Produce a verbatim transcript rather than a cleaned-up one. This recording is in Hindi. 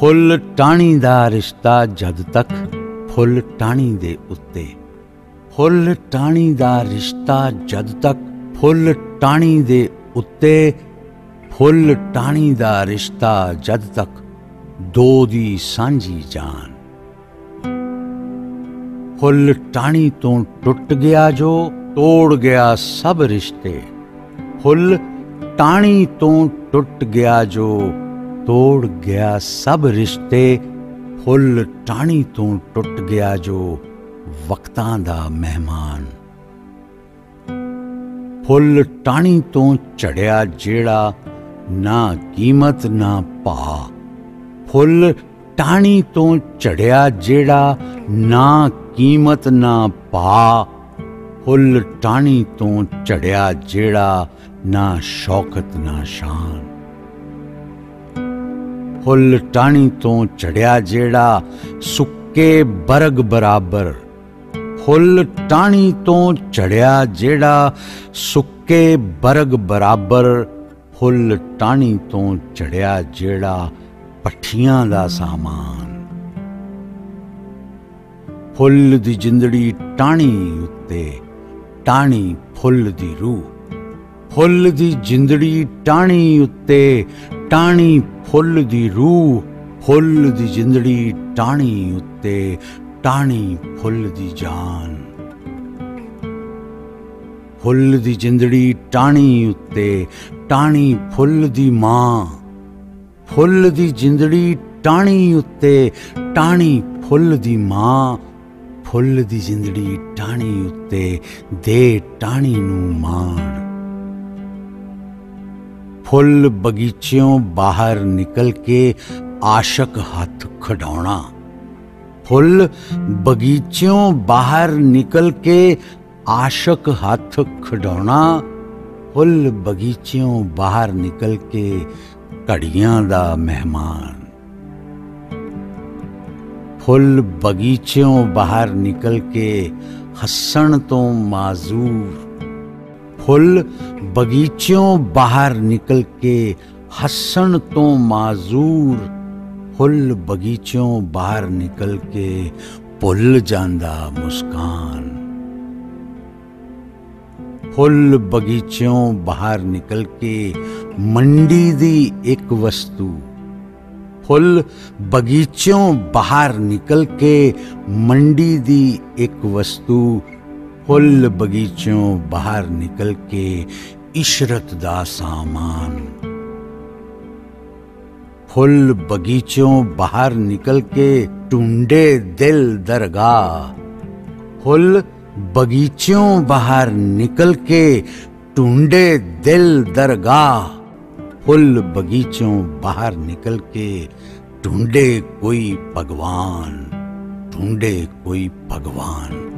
फुल टाणी दा रिश्ता जद तक फुल टाणी दे उत्ते, फुल टाणी दा रिश्ता जद तक फुल टाणी दे उत्ते, फुल टाणी दा रिश्ता जद तक दो दी सांझी जान। फुल टाणी तो टुट गया जो तोड़ गया सब रिश्ते, फुल टाणी तो टुट गया जो तोड़ गया सब रिश्ते, फुल टाणी तो टुट गया जो वक्तां दा मेहमान। फुल टाणी तो चढ़िया जेड़ा ना कीमत ना पा, फुल टाणी तो चढ़िया जेड़ा ना कीमत ना पा, फुल टाणी तो चढ़िया जेड़ा ना शौकत ना शान। फुल टाणी तो चढ़िया जेड़ा सुक्के बरग बराबर, फुल टाणी तो चढ़िया जेड़ा सुक्के बरग बराबर, फुल टाणी तो चढ़िया जेड़ा पठियां दा सामान। फुल दी जिंदड़ी टाणी उत्ते, टाणी फुल दी रूह, फुल दी जिंदड़ी टाणी उत्ते, टाणी फुल दी रूह, फुल दी जिंदड़ी टाणी उत्ते, टाणी फुल दी जान। फुल दी जिंदड़ी टाणी उत्ते, टाणी फुल दी मां, फुल दी जिंदड़ी टाणी उत्ते, टाणी फुल दी मां, फुल दी जिंदड़ी टाणी उत्ते, दे टाणी नू माण। फुल बगीचों बाहर निकल के आशक हथ खड़ौना, फुल बगीचों बाहर निकल के आशक हथ खड़ौना, फुल बगीचों बाहर निकल के घड़ियां दा मेहमान। फुल बगीचों बाहर निकल के हसन तो माजूर, फुल बगीचों बाहर निकल के हसन तो माजूर, फुल बगीचों बाहर निकल के भुल जांदा मुस्कान। फुल बगीचों बाहर निकल के मंडी दी एक वस्तु, फुल बगीचों बाहर निकल के मंडी दी एक वस्तु, फुल बगीचों बाहर निकल के इशरत दा सामान। फुल बगीचों बाहर निकल के टूंडे दिल दरगाह, फुल बगीचों बाहर निकल के टूंडे दिल दरगाह, फुल बगीचों बाहर निकल के टूंडे कोई भगवान, टूंडे कोई भगवान।